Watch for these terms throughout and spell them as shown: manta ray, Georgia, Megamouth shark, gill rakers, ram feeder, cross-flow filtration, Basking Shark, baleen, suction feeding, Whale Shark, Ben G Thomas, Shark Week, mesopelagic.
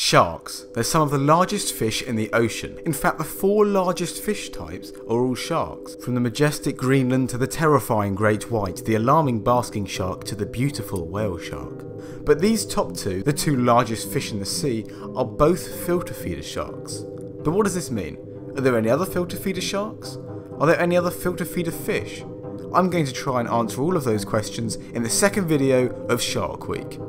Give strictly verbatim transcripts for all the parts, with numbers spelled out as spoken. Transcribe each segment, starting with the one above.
Sharks. They're some of the largest fish in the ocean. In fact, the four largest fish types are all sharks. From the majestic Greenland to the terrifying great white, the alarming basking shark to the beautiful whale shark. But these top two, the two largest fish in the sea, are both filter feeder sharks. But what does this mean? Are there any other filter feeder sharks? Are there any other filter feeder fish? I'm going to try and answer all of those questions in the second video of Shark Week.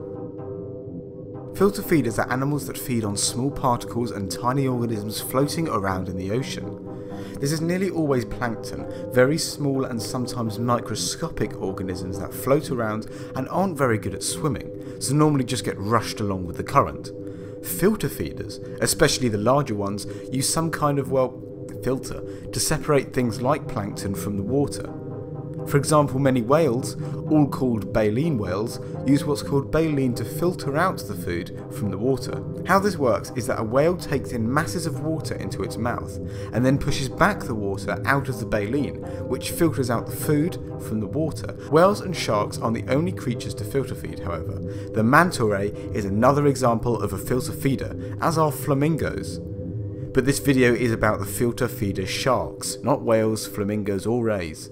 Filter feeders are animals that feed on small particles and tiny organisms floating around in the ocean. This is nearly always plankton, very small and sometimes microscopic organisms that float around and aren't very good at swimming, so normally just get rushed along with the current. Filter feeders, especially the larger ones, use some kind of, well, filter to separate things like plankton from the water. For example, many whales, all called baleen whales, use what's called baleen to filter out the food from the water. How this works is that a whale takes in masses of water into its mouth and then pushes back the water out of the baleen, which filters out the food from the water. Whales and sharks aren't the only creatures to filter feed, however. The manta ray is another example of a filter feeder, as are flamingos. But this video is about the filter feeder sharks, not whales, flamingos or rays.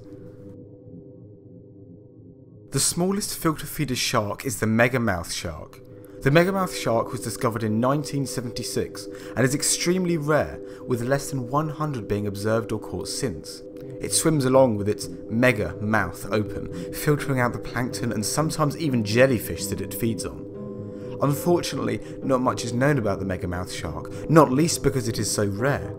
The smallest filter feeder shark is the megamouth shark. The megamouth shark was discovered in nineteen seventy-six and is extremely rare, with less than one hundred being observed or caught since. It swims along with its mega mouth open, filtering out the plankton and sometimes even jellyfish that it feeds on. Unfortunately, not much is known about the megamouth shark, not least because it is so rare.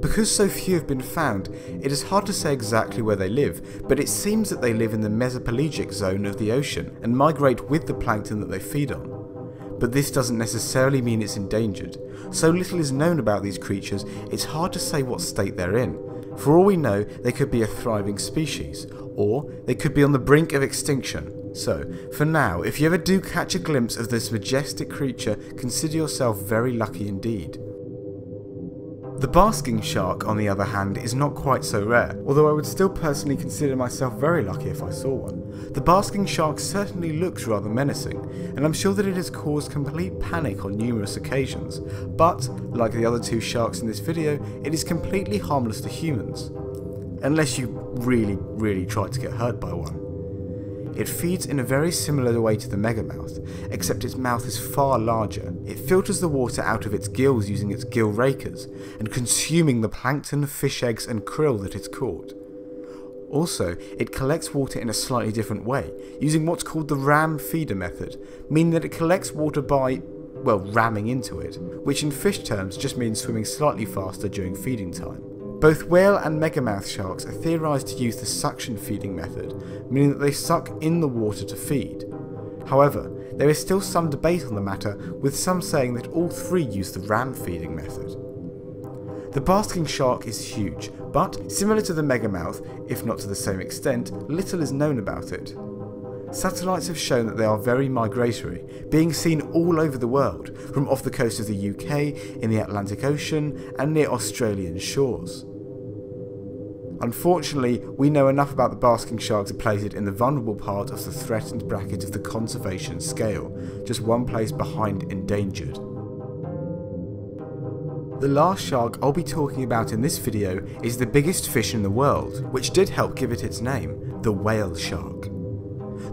Because so few have been found, it is hard to say exactly where they live, but it seems that they live in the mesopelagic zone of the ocean and migrate with the plankton that they feed on. But this doesn't necessarily mean it's endangered. So little is known about these creatures, it's hard to say what state they're in. For all we know, they could be a thriving species, or they could be on the brink of extinction. So, for now, if you ever do catch a glimpse of this majestic creature, consider yourself very lucky indeed. The basking shark, on the other hand, is not quite so rare, although I would still personally consider myself very lucky if I saw one. The basking shark certainly looks rather menacing, and I'm sure that it has caused complete panic on numerous occasions, but, like the other two sharks in this video, it is completely harmless to humans. Unless you really, really try to get hurt by one. It feeds in a very similar way to the megamouth, except its mouth is far larger. It filters the water out of its gills using its gill rakers, and consuming the plankton, fish eggs and krill that it's caught. Also, it collects water in a slightly different way, using what's called the ram feeder method, meaning that it collects water by, well, ramming into it, which in fish terms just means swimming slightly faster during feeding time. Both whale and megamouth sharks are theorised to use the suction feeding method, meaning that they suck in the water to feed. However, there is still some debate on the matter, with some saying that all three use the ram feeding method. The basking shark is huge, but, similar to the megamouth, if not to the same extent, little is known about it. Satellites have shown that they are very migratory, being seen all over the world, from off the coast of the U K, in the Atlantic Ocean, and near Australian shores. Unfortunately, we know enough about the basking shark to place it in the vulnerable part of the threatened bracket of the conservation scale, just one place behind endangered. The last shark I'll be talking about in this video is the biggest fish in the world, which did help give it its name, the whale shark.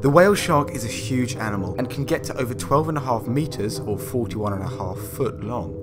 The whale shark is a huge animal and can get to over twelve and a half meters or forty-one and a half foot long.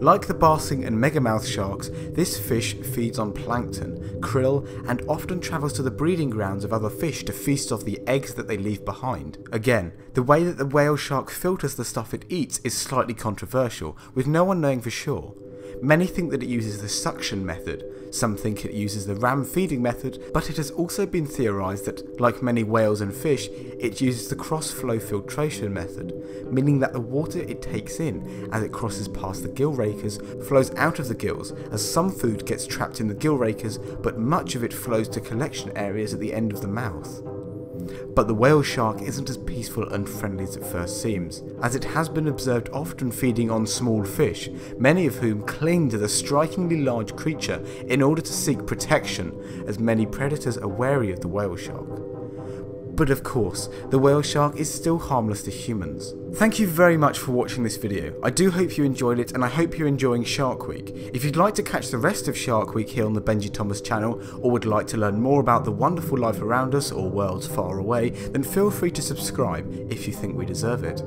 Like the basking and megamouth sharks, this fish feeds on plankton, krill and often travels to the breeding grounds of other fish to feast off the eggs that they leave behind. Again, the way that the whale shark filters the stuff it eats is slightly controversial, with no one knowing for sure. Many think that it uses the suction method, some think it uses the ram feeding method, but it has also been theorised that, like many whales and fish, it uses the cross-flow filtration method, meaning that the water it takes in as it crosses past the gill rakers flows out of the gills, as some food gets trapped in the gill rakers, but much of it flows to collection areas at the end of the mouth. But the whale shark isn't as peaceful and friendly as it first seems, as it has been observed often feeding on small fish, many of whom cling to the strikingly large creature in order to seek protection, as many predators are wary of the whale shark. But of course, the whale shark is still harmless to humans. Thank you very much for watching this video. I do hope you enjoyed it, and I hope you're enjoying Shark Week. If you'd like to catch the rest of Shark Week here on the Ben G Thomas channel, or would like to learn more about the wonderful life around us or worlds far away, then feel free to subscribe if you think we deserve it.